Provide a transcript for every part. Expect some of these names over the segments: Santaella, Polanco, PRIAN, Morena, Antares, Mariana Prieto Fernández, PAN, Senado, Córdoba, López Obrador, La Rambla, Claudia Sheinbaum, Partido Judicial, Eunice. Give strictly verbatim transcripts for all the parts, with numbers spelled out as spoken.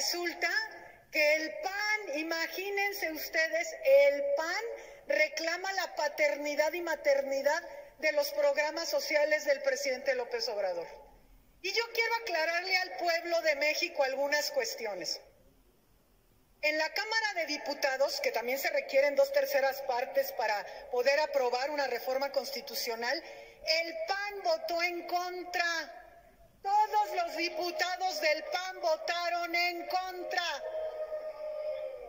resulta que el P A N, imagínense ustedes, el P A N reclama la paternidad y maternidad de los programas sociales del presidente López Obrador. Y yo quiero aclararle al pueblo de México algunas cuestiones. En la Cámara de Diputados, que también se requieren dos terceras partes para poder aprobar una reforma constitucional, el P A N votó en contra. Todos los diputados del P A N votaron en contra.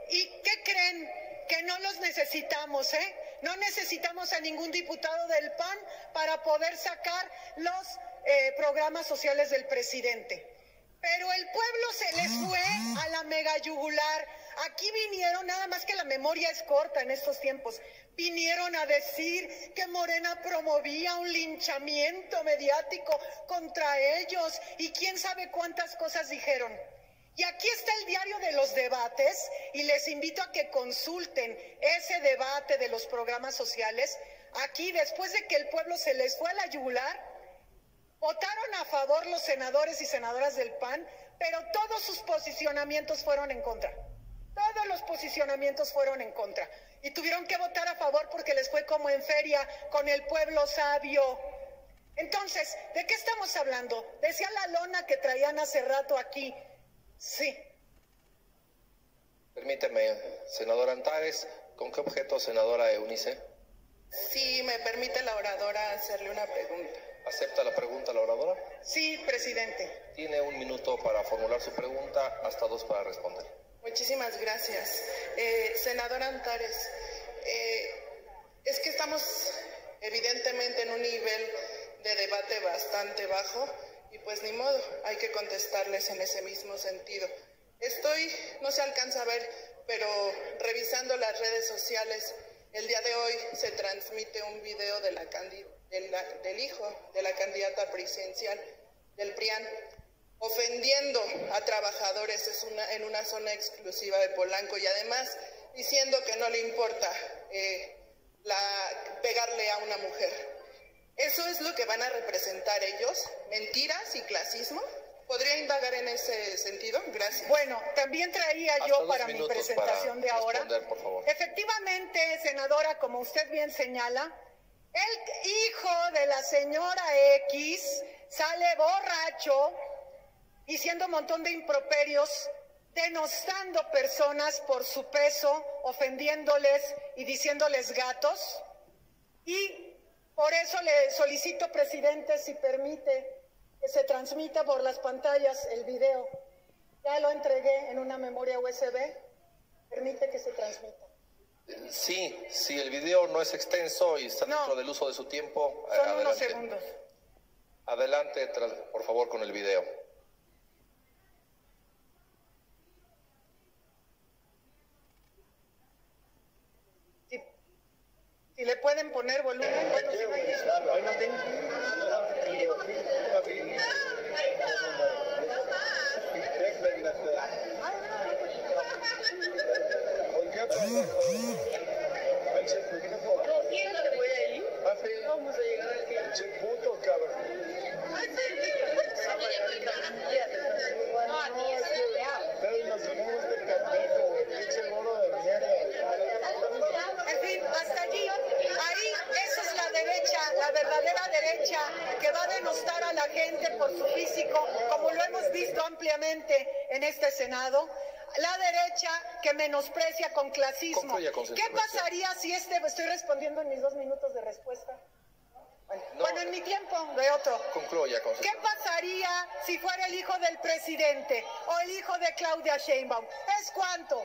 ¿Y qué creen? Que no los necesitamos, ¿eh? No necesitamos a ningún diputado del P A N para poder sacar los eh, programas sociales del presidente. Pero el pueblo se les fue a la mega yugular. Aquí vinieron, nada más que la memoria es corta en estos tiempos, vinieron a decir que Morena promovía un linchamiento mediático contra ellos y quién sabe cuántas cosas dijeron. Y aquí está el diario de los debates y les invito a que consulten ese debate de los programas sociales. Aquí, después de que el pueblo se les fue a la yugular, votaron a favor los senadores y senadoras del P A N, pero todos sus posicionamientos fueron en contra. Todos los posicionamientos fueron en contra. Y tuvieron que votar a favor porque les fue como en feria con el pueblo sabio. Entonces, ¿de qué estamos hablando? Decía la lona que traían hace rato aquí. Sí. Permíteme, senadora Antares, ¿con qué objeto, senadora Eunice? Sí, me permite la oradora hacerle una pregunta. ¿Acepta la pregunta la oradora? Sí, presidente. Tiene un minuto para formular su pregunta, hasta dos para responder. Muchísimas gracias. Eh, senadora Antares, eh, es que estamos evidentemente en un nivel de debate bastante bajo y pues ni modo, hay que contestarles en ese mismo sentido. Estoy, no se alcanza a ver, pero revisando las redes sociales, el día de hoy se transmite un video de la candidata. Del, del hijo de la candidata presidencial del PRIAN, ofendiendo a trabajadores es una, en una zona exclusiva de Polanco y además diciendo que no le importa eh, la, pegarle a una mujer. ¿Eso es lo que van a representar ellos? ¿Mentiras y clasismo? ¿Podría indagar en ese sentido? Gracias. Bueno, también traía Hasta yo para mi presentación para de ahora. Efectivamente, senadora, como usted bien señala, el hijo de la señora X sale borracho diciendo un montón de improperios, denostando personas por su peso, ofendiéndoles y diciéndoles gatos. Y por eso le solicito, presidente, si permite que se transmita por las pantallas el video. Ya lo entregué en una memoria U S B. Permite que se transmita. Sí, sí, el video no es extenso y está no, dentro del uso de su tiempo. Son adelante. Unos segundos. Adelante, por favor, con el video. Si, si le pueden poner volumen. Bueno, si no hay... que va a denostar a la gente por su físico, como lo hemos visto ampliamente en este Senado, la derecha que menosprecia con clasismo. ¿Qué pasaría si este, estoy respondiendo en mis dos minutos de respuesta? Bueno, no, bueno en mi tiempo de otro. Concluya con su... ¿Qué pasaría si fuera el hijo del presidente o el hijo de Claudia Sheinbaum? ¿Es cuánto?